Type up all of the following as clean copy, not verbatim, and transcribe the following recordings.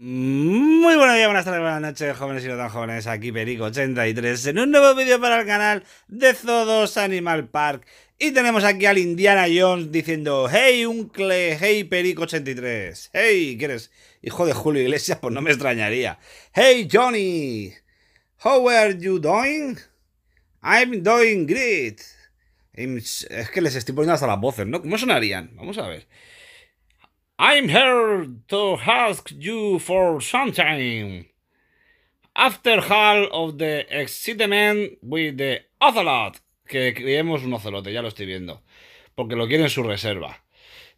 Muy buenos días, buenas tardes, buenas noches, jóvenes y no tan jóvenes. Aquí Periko83 en un nuevo vídeo para el canal de Zodos Animal Park. Y tenemos aquí al Indiana Jones diciendo: hey, uncle, hey, Periko83. Hey, ¿qué eres? Hijo de Julio Iglesias, pues no me extrañaría. Hey, Johnny, how are you doing? I'm doing great. Es que les estoy poniendo hasta las voces, ¿no? ¿Cómo sonarían? Vamos a ver. I'm here to ask you for something. After all of the excitement with the ocelot. Que creemos un ocelote, ya lo estoy viendo. Porque lo quiere en su reserva.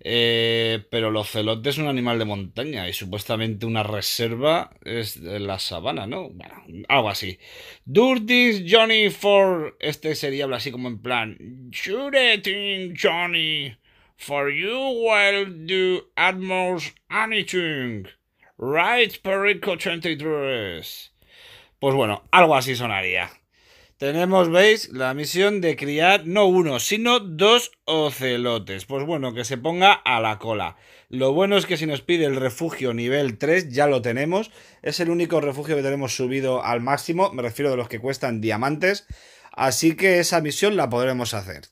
Pero el ocelote es un animal de montaña y supuestamente una reserva es la sabana, ¿no? Bueno, algo así. Do this, Johnny, for... Este sería así como en plan... Shoot it in, Johnny. For you will do almost anything, right, Periko83? Pues bueno, algo así sonaría. Tenemos, veis, la misión de criar no uno, sino dos ocelotes. Pues bueno, que se ponga a la cola. Lo bueno es que si nos pide el refugio nivel 3, ya lo tenemos. Es el único refugio que tenemos subido al máximo, me refiero de los que cuestan diamantes. Así que esa misión la podremos hacer.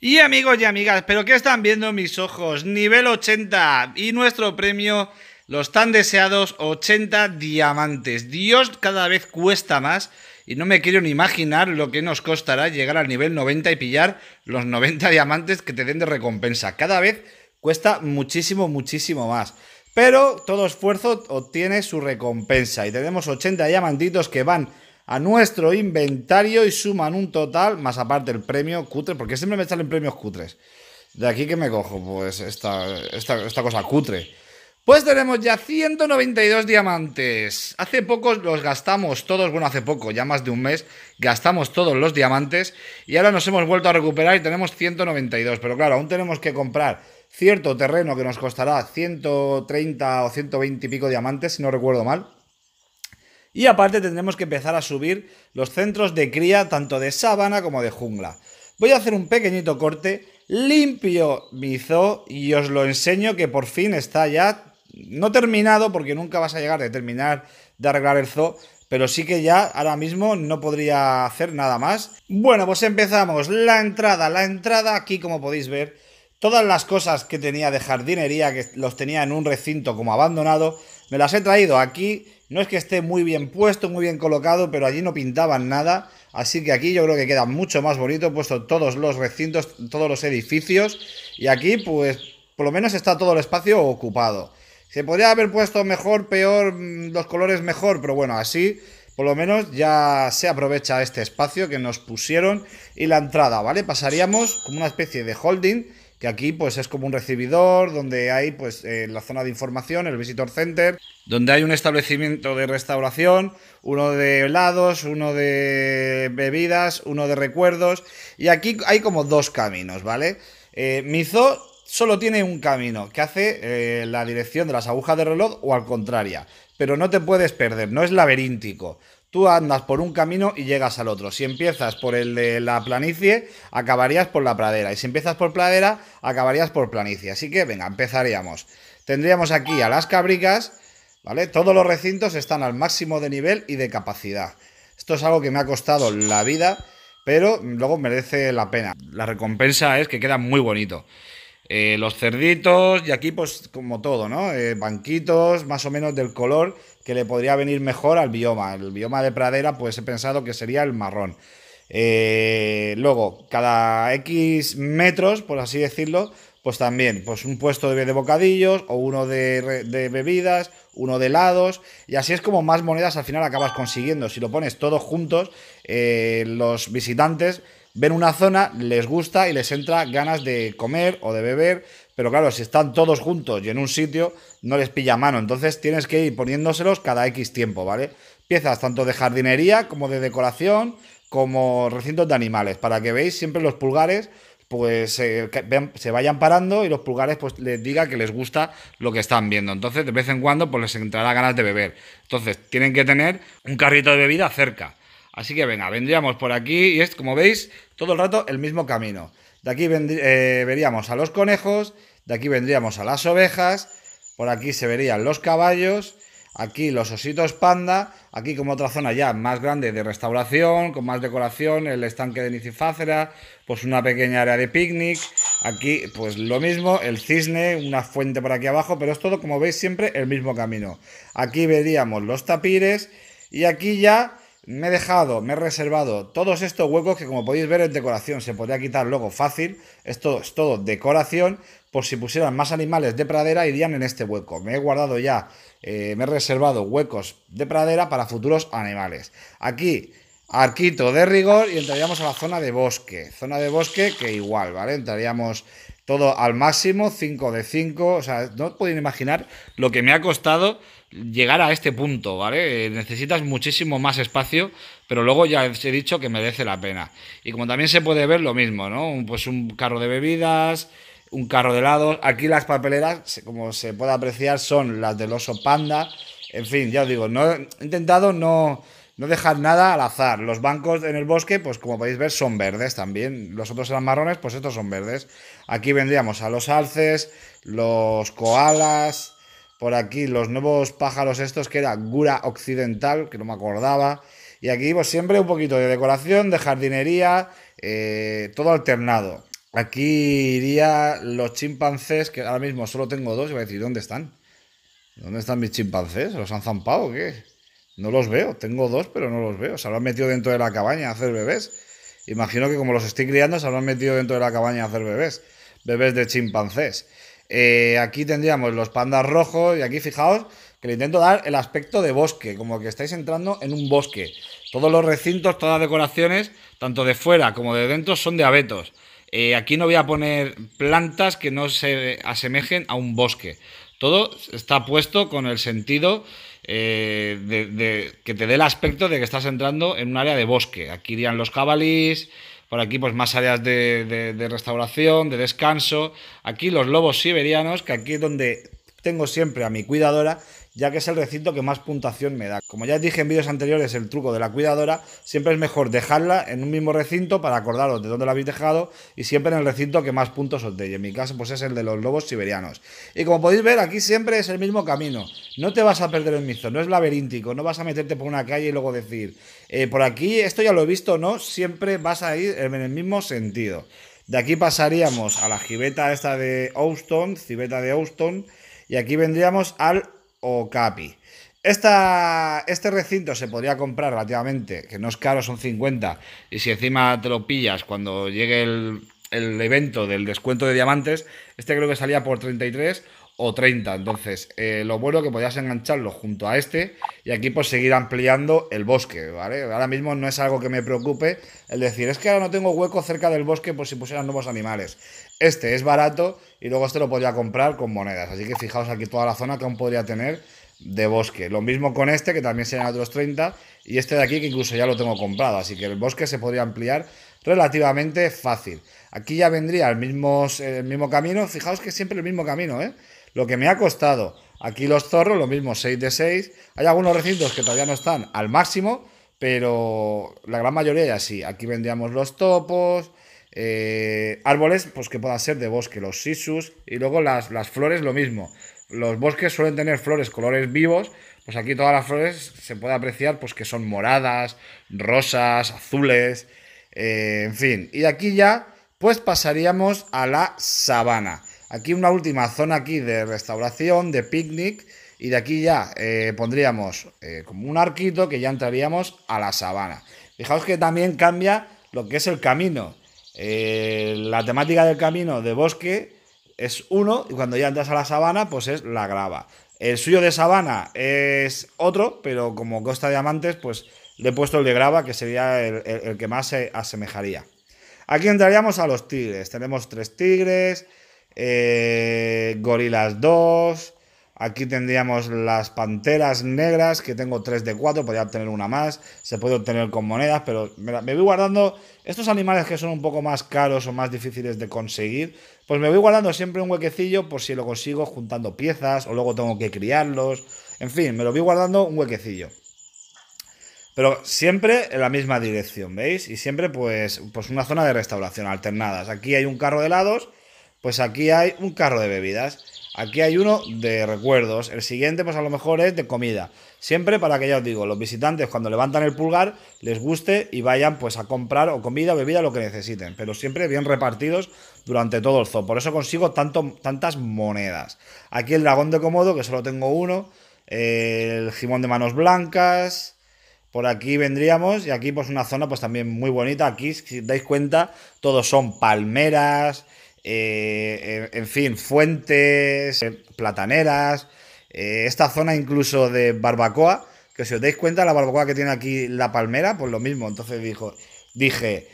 Y amigos y amigas, ¿pero qué están viendo mis ojos? Nivel 80 y nuestro premio, los tan deseados 80 diamantes. Dios, cada vez cuesta más y no me quiero ni imaginar lo que nos costará llegar al nivel 90 y pillar los 90 diamantes que te den de recompensa. Cada vez cuesta muchísimo, muchísimo más. Pero todo esfuerzo obtiene su recompensa y tenemos 80 diamantitos que van a nuestro inventario y suman un total, más aparte el premio cutre, porque siempre me salen premios cutres. De aquí que me cojo, pues esta cosa cutre. Pues tenemos ya 192 diamantes. Hace poco los gastamos todos, bueno, hace poco, ya más de un mes, gastamos todos los diamantes y ahora nos hemos vuelto a recuperar y tenemos 192. Pero claro, aún tenemos que comprar cierto terreno que nos costará 130 o 120 y pico diamantes, si no recuerdo mal. Y aparte tendremos que empezar a subir los centros de cría, tanto de sabana como de jungla. Voy a hacer un pequeñito corte, limpio mi zoo y os lo enseño, que por fin está ya, no terminado, porque nunca vas a llegar de terminar de arreglar el zoo, pero sí que ya ahora mismo no podría hacer nada más. Bueno, pues empezamos. La entrada, aquí como podéis ver, todas las cosas que tenía de jardinería, que los tenía en un recinto como abandonado, me las he traído aquí. No es que esté muy bien puesto, muy bien colocado, pero allí no pintaban nada. Así que aquí yo creo que queda mucho más bonito, puesto todos los recintos, todos los edificios. Y aquí, pues, por lo menos está todo el espacio ocupado. Se podría haber puesto mejor, peor, los colores mejor, pero bueno, así, por lo menos ya se aprovecha este espacio que nos pusieron. Y la entrada, ¿vale? Pasaríamos como una especie de holding, que aquí pues es como un recibidor, donde hay pues la zona de información, el visitor center, donde hay un establecimiento de restauración, uno de helados, uno de bebidas, uno de recuerdos, y aquí hay como dos caminos, ¿vale? Mi zoo solo tiene un camino, que hace la dirección de las agujas de reloj o al contrario, pero no te puedes perder, no es laberíntico. Tú andas por un camino y llegas al otro. Si empiezas por el de la planicie, acabarías por la pradera. Y si empiezas por pradera, acabarías por planicie. Así que, venga, empezaríamos. Tendríamos aquí a las cabricas, ¿vale? Todos los recintos están al máximo de nivel y de capacidad. Esto es algo que me ha costado la vida, pero luego merece la pena. La recompensa es que queda muy bonito. Los cerditos y aquí pues como todo, ¿no? Banquitos más o menos del color que le podría venir mejor al bioma. El bioma de pradera pues he pensado que sería el marrón. Luego cada X metros, por así decirlo, pues también pues un puesto de bocadillos o uno de bebidas, uno de helados, y así es como más monedas al final acabas consiguiendo. Si lo pones todos juntos, los visitantes ven una zona, les gusta y les entra ganas de comer o de beber, pero claro, si están todos juntos y en un sitio, no les pilla mano. Entonces tienes que ir poniéndoselos cada X tiempo, ¿vale? Piezas tanto de jardinería como de decoración, como recintos de animales, para que veáis siempre los pulgares, pues se vayan parando y los pulgares pues les diga que les gusta lo que están viendo. Entonces de vez en cuando pues les entrará ganas de beber. Entonces tienen que tener un carrito de bebida cerca. Así que venga, vendríamos por aquí y es, como veis, todo el rato el mismo camino. De aquí veríamos a los conejos, de aquí vendríamos a las ovejas, Por aquí se verían los caballos, aquí los ositos panda, aquí como otra zona ya más grande de restauración, con más decoración, el estanque de Nicifácera, pues una pequeña área de picnic, aquí pues lo mismo, el cisne, una fuente por aquí abajo, pero es todo como veis siempre el mismo camino. Aquí veríamos los tapires y aquí ya me he reservado todos estos huecos que como podéis ver es decoración, se podría quitar luego fácil, esto es todo decoración, por si pusieran más animales de pradera irían en este hueco. Me he guardado ya, me he reservado huecos de pradera para futuros animales. Aquí, arquito de rigor y entraríamos a la zona de bosque que igual, ¿vale? Entraríamos todo al máximo, 5 de 5, o sea, no podéis imaginar lo que me ha costado llegar a este punto, ¿vale? Necesitas muchísimo más espacio, pero luego ya os he dicho que merece la pena. Y como también se puede ver lo mismo, ¿no? Pues un carro de bebidas, un carro de helados. Aquí las papeleras, como se puede apreciar, son las del oso panda. En fin, ya os digo, he intentado no dejar nada al azar. Los bancos en el bosque, pues como podéis ver, son verdes también. Los otros eran marrones, pues estos son verdes. Aquí vendríamos a los alces, los koalas. Por aquí los nuevos pájaros estos que era Gura Occidental, que no me acordaba. Y aquí pues siempre un poquito de decoración, de jardinería, todo alternado. Aquí iría los chimpancés, que ahora mismo solo tengo dos. Y voy a decir, ¿dónde están? ¿Dónde están mis chimpancés? ¿Los han zampado o qué? No los veo, tengo dos pero no los veo. Se habrán metido dentro de la cabaña a hacer bebés. Imagino que como los estoy criando se habrán metido dentro de la cabaña a hacer bebés. Bebés de chimpancés. Aquí tendríamos los pandas rojos y aquí fijaos que le intento dar el aspecto de bosque, como que estáis entrando en un bosque. Todos los recintos, todas las decoraciones, tanto de fuera como de dentro, son de abetos. Aquí no voy a poner plantas que no se asemejen a un bosque. Todo está puesto con el sentido de que te dé el aspecto de que estás entrando en un área de bosque. Aquí irían los jabalís. Por aquí pues más áreas de restauración, de descanso. Aquí los lobos siberianos, que aquí es donde tengo siempre a mi cuidadora, ya que es el recinto que más puntuación me da. Como ya dije en vídeos anteriores, el truco de la cuidadora, siempre es mejor dejarla en un mismo recinto para acordaros de dónde la habéis dejado y siempre en el recinto que más puntos os dé. Y en mi caso pues es el de los lobos siberianos. Y como podéis ver, aquí siempre es el mismo camino. No te vas a perder en mi zona, no es laberíntico, no vas a meterte por una calle y luego decir, por aquí, esto ya lo he visto, no, siempre vas a ir en el mismo sentido. De aquí pasaríamos a la civeta esta de Owston, civeta de Owston, y aquí vendríamos al Okapi. Este recinto se podría comprar relativamente, que no es caro, son 50, y si encima te lo pillas cuando llegue el evento del descuento de diamantes, este creo que salía por 33 o 30, entonces lo bueno que podías engancharlo junto a este y aquí pues seguir ampliando el bosque, ¿vale? Ahora mismo no es algo que me preocupe el decir, es que ahora no tengo hueco cerca del bosque por si pusieran nuevos animales. Este es barato y luego este lo podría comprar con monedas, así que fijaos aquí toda la zona que aún podría tener de bosque. Lo mismo con este, que también serían otros 30, y este de aquí que incluso ya lo tengo comprado, así que el bosque se podría ampliar relativamente fácil. Aquí ya vendría el mismo camino, fijaos que siempre el mismo camino, ¿eh? Lo que me ha costado. Aquí los zorros, lo mismo, 6 de 6. Hay algunos recintos que todavía no están al máximo, pero la gran mayoría ya sí. Aquí vendríamos los topos, árboles pues que puedan ser de bosque, los sisus, y luego las flores, lo mismo. Los bosques suelen tener flores, colores vivos, pues aquí todas las flores se puede apreciar pues que son moradas, rosas, azules, en fin. Y de aquí ya pues pasaríamos a la sabana. Aquí una última zona aquí de restauración, de picnic, y de aquí ya pondríamos como un arquito que ya entraríamos a la sabana. Fijaos que también cambia lo que es el camino. La temática del camino de bosque es uno, y cuando ya entras a la sabana pues es la grava. El suyo de sabana es otro, pero como costa diamantes pues le he puesto el de grava, que sería el que más se asemejaría. Aquí entraríamos a los tigres, tenemos 3 tigres. Gorilas 2. Aquí tendríamos las panteras negras, que tengo 3 de 4. Podría obtener una más. Se puede obtener con monedas, pero me voy guardando estos animales que son un poco más caros o más difíciles de conseguir. Pues me voy guardando siempre un huequecillo por si lo consigo juntando piezas, o luego tengo que criarlos. En fin, me lo voy guardando un huequecillo, pero siempre en la misma dirección, ¿veis? Y siempre pues una zona de restauración alternadas. Aquí hay un carro de helados, pues aquí hay un carro de bebidas. Aquí hay uno de recuerdos. El siguiente pues a lo mejor es de comida. Siempre para que, ya os digo, los visitantes cuando levantan el pulgar les guste y vayan pues a comprar o comida, bebida, lo que necesiten. Pero siempre bien repartidos durante todo el zoo. Por eso consigo tantas monedas. Aquí el dragón de Komodo, que solo tengo uno. El jimón de manos blancas. Por aquí vendríamos. Y aquí pues una zona pues también muy bonita. Aquí, si dais cuenta, todos son palmeras. En fin, fuentes, plataneras, esta zona incluso de barbacoa, que si os dais cuenta la barbacoa que tiene aquí la palmera, pues lo mismo. Entonces dije,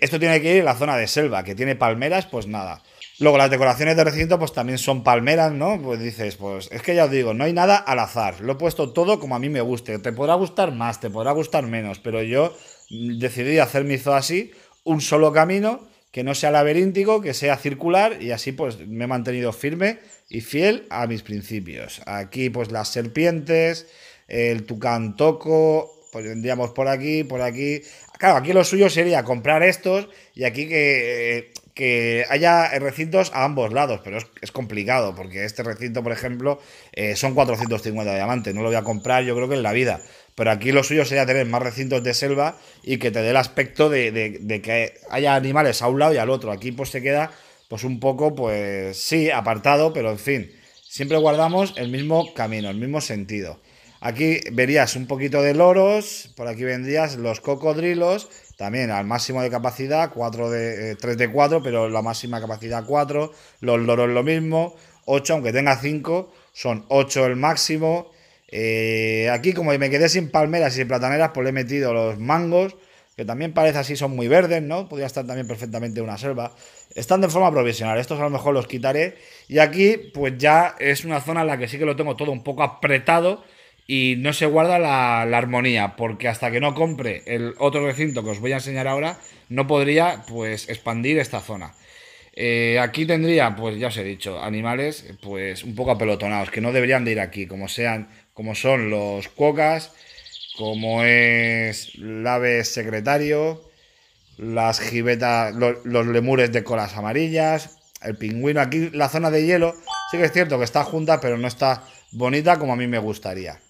esto tiene que ir en la zona de selva, que tiene palmeras, pues nada. Luego las decoraciones de recinto pues también son palmeras, ¿no? Pues dices, pues es que ya os digo, no hay nada al azar, lo he puesto todo como a mí me guste. Te podrá gustar más, te podrá gustar menos, pero yo decidí hacer mi zoo así, un solo camino, que no sea laberíntico, que sea circular, y así pues me he mantenido firme y fiel a mis principios. Aquí pues las serpientes, el tucán toco, pues vendríamos por aquí, por aquí. Claro, aquí lo suyo sería comprar estos y aquí que haya recintos a ambos lados, pero es complicado porque este recinto, por ejemplo, son 450 diamantes, no lo voy a comprar yo creo que en la vida. Pero aquí lo suyo sería tener más recintos de selva y que te dé el aspecto de que haya animales a un lado y al otro. Aquí pues se queda pues un poco, pues sí, apartado, pero en fin, siempre guardamos el mismo camino, el mismo sentido. Aquí verías un poquito de loros, por aquí vendrías los cocodrilos, también al máximo de capacidad, 3 de 4, pero la máxima capacidad 4, los loros lo mismo, 8, aunque tenga 5, son 8 el máximo. Aquí como me quedé sin palmeras y sin plataneras, pues le he metido los mangos, que también parece así, son muy verdes, ¿no? Podría estar también perfectamente en una selva. Están de forma provisional, estos a lo mejor los quitaré. Y aquí pues ya es una zona en la que sí que lo tengo todo un poco apretado y no se guarda la armonía, porque hasta que no compre el otro recinto que os voy a enseñar ahora, no podría pues expandir esta zona. Aquí tendría, pues ya os he dicho, animales pues un poco apelotonados, que no deberían de ir aquí, como son los cuocas, como es el ave secretario, las jibetas, los lemures de colas amarillas, el pingüino. Aquí la zona de hielo sí que es cierto que está junta, pero no está bonita como a mí me gustaría.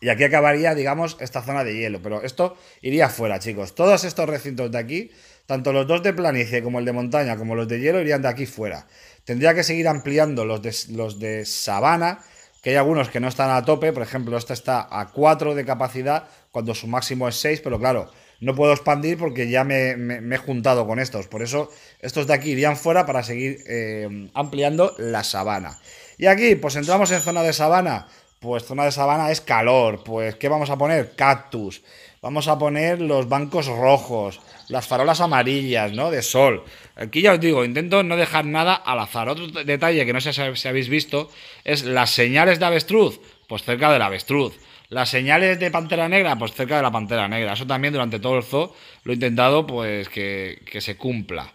Y aquí acabaría, digamos, esta zona de hielo, pero esto iría fuera, chicos. Todos estos recintos de aquí, tanto los dos de planicie como el de montaña, como los de hielo, irían de aquí fuera. Tendría que seguir ampliando los de sabana, que hay algunos que no están a tope. Por ejemplo, esta está a 4 de capacidad, cuando su máximo es 6, pero claro, no puedo expandir porque ya me he juntado con estos. Por eso estos de aquí irían fuera para seguir ampliando la sabana. Y aquí, pues entramos en zona de sabana. Pues zona de sabana es calor, pues ¿qué vamos a poner? Cactus, vamos a poner los bancos rojos, las farolas amarillas, ¿no? De sol. Aquí ya os digo, intento no dejar nada al azar. Otro detalle que no sé si habéis visto es las señales de avestruz, pues cerca del avestruz. Las señales de pantera negra, pues cerca de la pantera negra. Eso también durante todo el zoo lo he intentado pues que se cumpla.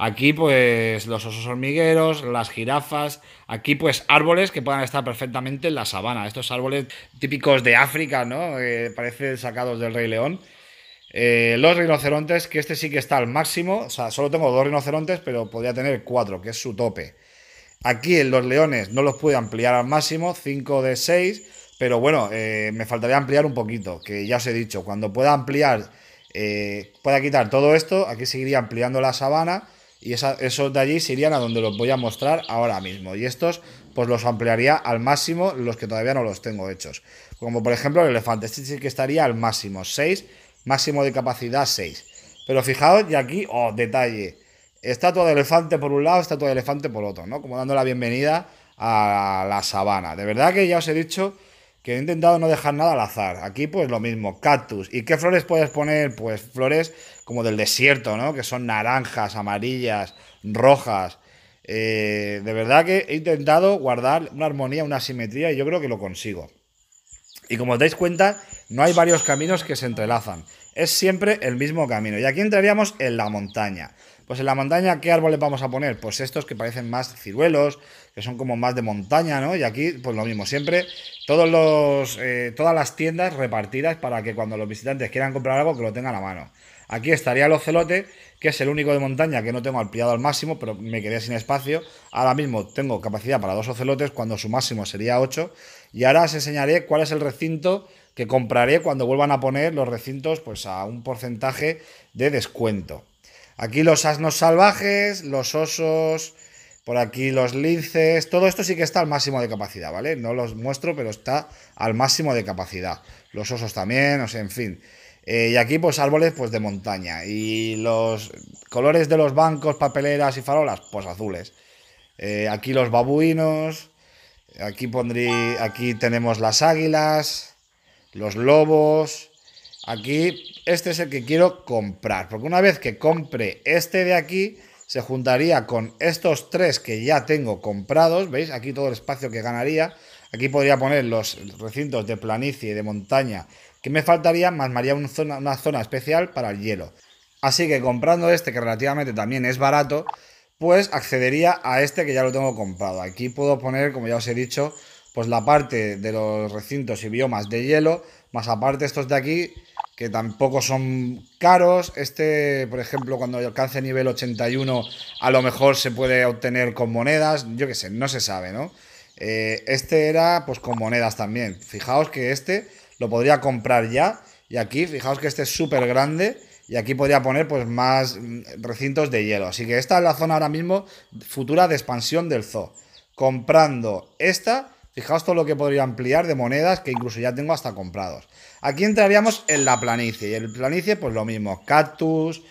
Aquí pues los osos hormigueros, las jirafas, aquí pues árboles que puedan estar perfectamente en la sabana. Estos árboles típicos de África, ¿no? Parecen sacados del Rey León. Los rinocerontes, que este sí que está al máximo. O sea, solo tengo 2 rinocerontes, pero podría tener 4, que es su tope. Aquí en los leones no los pude ampliar al máximo, 5 de 6. Pero bueno, me faltaría ampliar un poquito, que ya os he dicho, cuando pueda ampliar, pueda quitar todo esto, aquí seguiría ampliando la sabana. Y esos de allí se irían a donde los voy a mostrar ahora mismo. Y estos pues los ampliaría al máximo, los que todavía no los tengo hechos. Como por ejemplo el elefante, este sí que estaría al máximo, 6, máximo de capacidad 6. Pero fijaos, y aquí, oh, detalle, estatua de elefante por un lado, estatua de elefante por otro, ¿no? Como dando la bienvenida a la sabana. De verdad que ya os he dicho que he intentado no dejar nada al azar. Aquí pues lo mismo, cactus. ¿Y qué flores puedes poner? Pues flores como del desierto, ¿no? Que son naranjas, amarillas, rojas. De verdad que he intentado guardar una armonía, una simetría, y yo creo que lo consigo. Y como os dais cuenta, no hay varios caminos que se entrelazan. Es siempre el mismo camino. Y aquí entraríamos en la montaña. Pues en la montaña, ¿qué árboles vamos a poner? Pues estos que parecen más ciruelos, que son como más de montaña, ¿no? Y aquí, pues lo mismo, siempre todas las tiendas repartidas para que cuando los visitantes quieran comprar algo, que lo tengan a mano. Aquí estaría el ocelote, que es el único de montaña que no tengo ampliado al máximo, pero me quedé sin espacio. Ahora mismo tengo capacidad para 2 ocelotes, cuando su máximo sería 8. Y ahora os enseñaré cuál es el recinto que compraré cuando vuelvan a poner los recintos pues a un porcentaje de descuento. Aquí los asnos salvajes, los osos, por aquí los linces, todo esto sí que está al máximo de capacidad, ¿vale? No los muestro, pero está al máximo de capacidad. Los osos también, o sea, en fin. Y aquí pues árboles pues de montaña, y los colores de los bancos, papeleras y farolas, pues azules. Aquí los babuinos, aquí tenemos las águilas, los lobos. Aquí este es el que quiero comprar, porque una vez que compre este de aquí, se juntaría con estos 3 que ya tengo comprados. ¿Veis? Aquí todo el espacio que ganaría. Aquí podría poner los recintos de planicie y de montaña que me faltaría, más me haría una zona especial para el hielo. Así que comprando este, que relativamente también es barato, pues accedería a este que ya lo tengo comprado. Aquí puedo poner, como ya os he dicho, pues la parte de los recintos y biomas de hielo, más aparte estos de aquí, que tampoco son caros. Este, por ejemplo, cuando alcance nivel 81, a lo mejor se puede obtener con monedas, yo qué sé, no se sabe, ¿no? Este era pues con monedas también. Fijaos que este lo podría comprar ya, y aquí, fijaos que este es súper grande, y aquí podría poner pues más recintos de hielo. Así que esta es la zona ahora mismo futura de expansión del zoo. Comprando esta, fijaos todo lo que podría ampliar de monedas, que incluso ya tengo hasta comprados. Aquí entraríamos en la planicie, y en planicie pues lo mismo, cactus,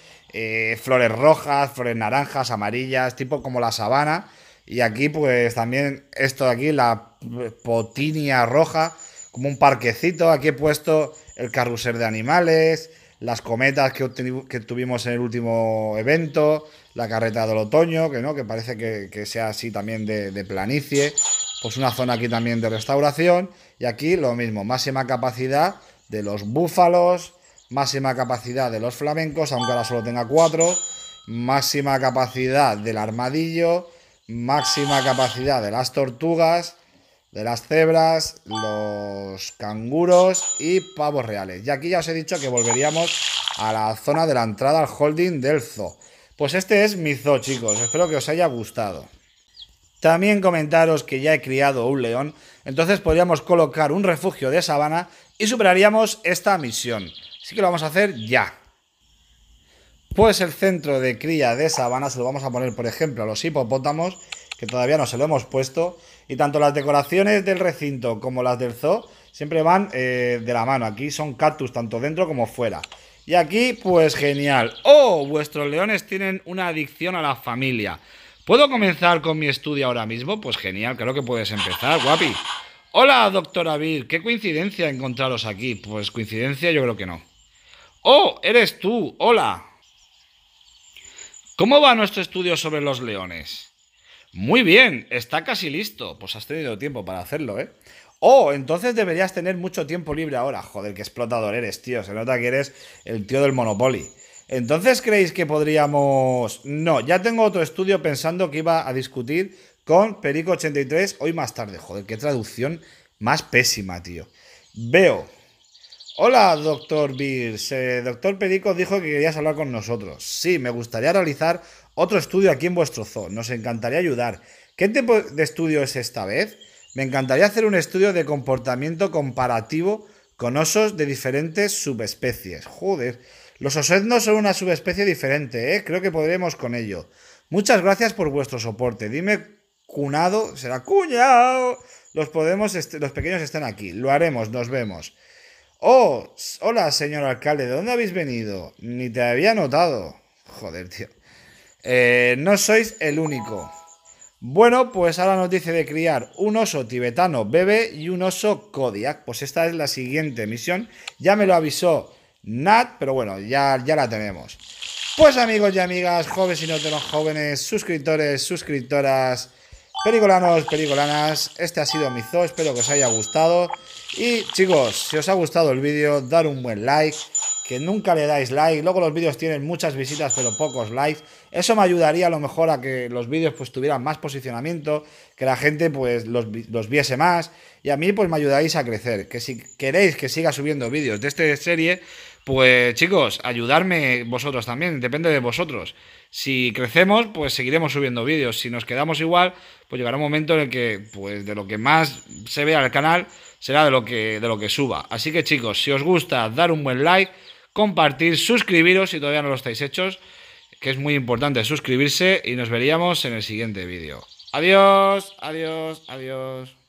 flores rojas, flores naranjas, amarillas, tipo como la sabana. Y aquí pues también esto de aquí, la potinia roja, como un parquecito. Aquí he puesto el carrusel de animales, las cometas que tuvimos en el último evento, la carreta del otoño, que no, que parece que sea así también de planicie. Pues una zona aquí también de restauración. Y aquí lo mismo, máxima capacidad de los búfalos, máxima capacidad de los flamencos, aunque ahora solo tenga 4, máxima capacidad del armadillo, máxima capacidad de las tortugas, de las cebras, los canguros y pavos reales. Y aquí ya os he dicho que volveríamos a la zona de la entrada al holding del zoo. Pues este es mi zoo, chicos. Espero que os haya gustado. También comentaros que ya he criado un león, entonces podríamos colocar un refugio de sabana y superaríamos esta misión. Así que lo vamos a hacer ya. Pues el centro de cría de sabana se lo vamos a poner, por ejemplo, a los hipopótamos, que todavía no se lo hemos puesto. Y tanto las decoraciones del recinto como las del zoo siempre van de la mano. Aquí son cactus tanto dentro como fuera. Y aquí, pues genial. ¡Oh! Vuestros leones tienen una adicción a la familia. ¿Puedo comenzar con mi estudio ahora mismo? Pues genial, creo que puedes empezar, guapi. Hola, doctora Bill. ¿Qué coincidencia encontraros aquí? Pues coincidencia yo creo que no. ¡Oh! ¡Eres tú! ¡Hola! ¿Cómo va nuestro estudio sobre los leones? Muy bien, está casi listo. Pues has tenido tiempo para hacerlo, ¿eh? Oh, entonces deberías tener mucho tiempo libre ahora. Joder, qué explotador eres, tío. Se nota que eres el tío del Monopoly. Entonces, ¿creéis que podríamos...? No, ya tengo otro estudio pensando que iba a discutir con Periko83 hoy más tarde. Joder, qué traducción más pésima, tío. Veo. Hola, doctor Beers. Doctor Perico dijo que querías hablar con nosotros. Sí, me gustaría realizar otro estudio aquí en vuestro zoo. Nos encantaría ayudar. ¿Qué tipo de estudio es esta vez? Me encantaría hacer un estudio de comportamiento comparativo con osos de diferentes subespecies. Joder. Los osednos son una subespecie diferente, ¿eh? Creo que podremos con ello. Muchas gracias por vuestro soporte. Dime, cunado. Será cuñado. Los pequeños están aquí. Lo haremos. Nos vemos. ¡Oh! Hola, señor alcalde, ¿de dónde habéis venido? Ni te había notado. Joder, tío. No sois el único. Bueno, pues ahora nos dice de criar un oso tibetano bebé y un oso Kodiak. Pues esta es la siguiente misión. Ya me lo avisó Nat, pero bueno, ya la tenemos. Pues amigos y amigas, jóvenes y no tan jóvenes, suscriptores, suscriptoras, Pericolanos, pericolanas, este ha sido mi zoo, espero que os haya gustado. Y chicos, si os ha gustado el vídeo, dar un buen like, que nunca le dais like. Luego los vídeos tienen muchas visitas pero pocos likes. Eso me ayudaría a lo mejor a que los vídeos pues tuvieran más posicionamiento, que la gente pues los viese más. Y a mí pues me ayudáis a crecer. Que si queréis que siga subiendo vídeos de esta serie, pues chicos, ayudarme vosotros también, depende de vosotros. Si crecemos, pues seguiremos subiendo vídeos. Si nos quedamos igual, pues llegará un momento en el que, pues de lo que más se vea el canal, será de lo que suba. Así que chicos, si os gusta, dar un buen like, compartir, suscribiros si todavía no lo estáis hechos, que es muy importante suscribirse, y nos veríamos en el siguiente vídeo. Adiós, adiós, adiós.